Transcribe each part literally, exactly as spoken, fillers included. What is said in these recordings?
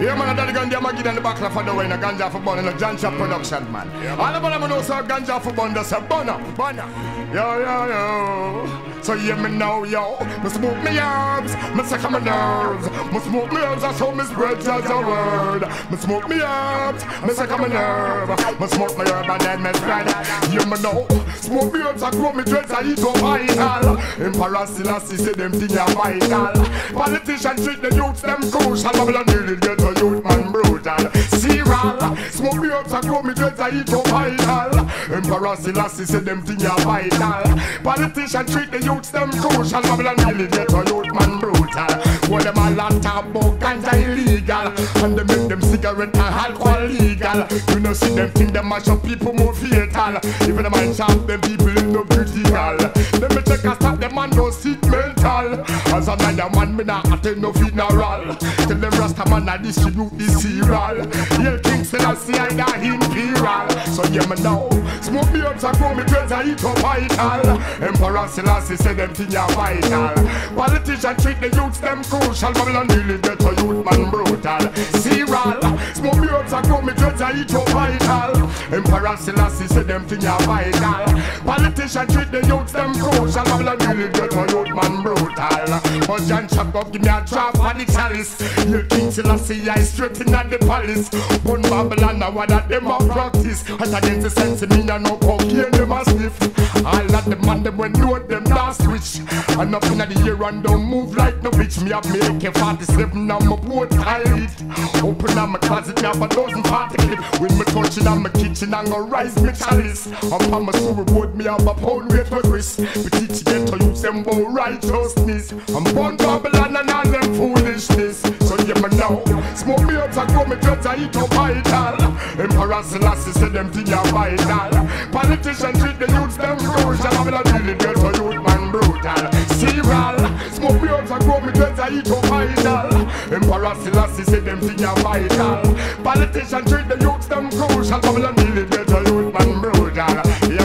Yeah, man, Daddigon, they're making in the back for the way in a ganja for bun and a ganja production, man. Yeah, man. All of them know so ganja for bun, that's a bunna, bunna. Yo, yo, yo. So yeah, me know, yo. Me smoke me herbs, me suck my nerves. Me smoke me herbs, I show me spread as a word. Me smoke me herbs, me suck my nerve. Me smoke me herb and then me spread. Yeah, me know. Smoke me herbs, I grow me dreads, I eat up vital. Emperor Selassie say them things are vital. Politicians treat the youths, them crucial. Babylon really get a youth man brutal. Serial, smoke me herbs, I grow me dreads, I eat up vital. Emperor Selassie say them things are vital. Politicians treat the youths, them crucial. Babylon really get a youth man brutal. When them a lot about ganja illegal, and they make them cigarette and alcohol legal. You know see them think them mash up people more fatal. Even the man shop, them people in no critical. Let me check and stop them man no sick mental. As another man me not attend no funeral. Tell them Rasta man I distribute the cereal. Yeah, King Selassie I die imperial. So yeah me now, smoke me up so grow me dreads I eat up vital. Emperor Selassie say them thing are vital. Politicians treat the youths them crucial. Babylon really get a youth man brutal. Cereal, smoke me up so grow me dreads I eat up vital. Emperor Selassie say them thing are vital. Politicians treat the youths them crucial. Babylon really get a youth man brutal. But John Chuck up give me a drop on the chalice. You King Selassie I straighten at the palace. But Babylon now that them a practice. As I get the sense me now no cocaine them a sniff. All that the man them when load them now switch. And up in the year and don't move like no bitch. Me have me A K forty-seven and my boat I lit. Open up my closet me have a dozen party clip. When me touching on my kitchen and go rise me chalice. Up on my story board me have a pound weight for Chris. We teach get to use them about righteousness. I'm born Babylon and all them foolishness. So yeah me now, smoke me up so grow me dreads I eat up vital. Emperor Selassie say them thing are vital. Politicians treat the youths them crucial. Babylon really get to youth man brutal. Cereal, smoke me up so grow me dreads I eat up vital. Emperor Selassie say them thing are vital. Politicians treat the youths them crucial. Babylon really get to youth man brutal.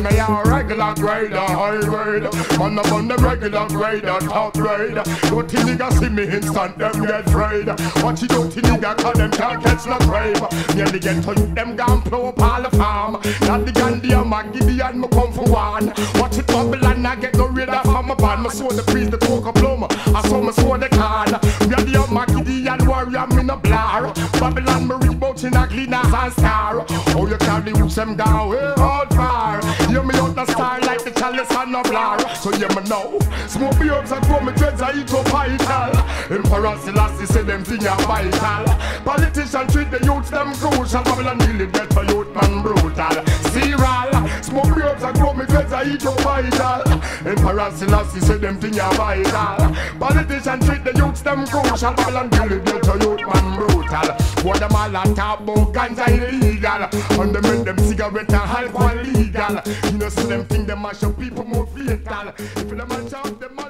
Me a regular grader, high grade. Man up on the regular grader, top grade. Dirty nigga see me instant, them get afraid. Watch the dirty nigga, cause them can't catch no crave. Nearly get to you, them gone blow up all the farm. Daddigon, dear Maggidian, me come for one. Watch it bubble and I get no rid of my band. Me saw the priest, the talk of plum. I saw me saw the card. Me a dear Maggidian warrior, me no blar. Babylon, me reboot in a clean as a star. Oh, you can't leave them down, way out far. Yeah, me out the star like the chalice and a blar. So yeah, me know. Smoke me herbs and grow me dreads, I eat up vital. Emperor Selassie say them thing are vital. Politicians treat the youths them crucial. Babylon really get for youth man brutal. Cereal, smoke me herbs and grow me dreads, I eat up vital. Emperor Selassie say them thing are vital. Politicians treat the youths them crucial. Babylon really get for youth man brutal. What them all a talk about ganja illegal. And they make them cigarette and alcohol legal. You know see them think they mash up people more fatal. If them mash up them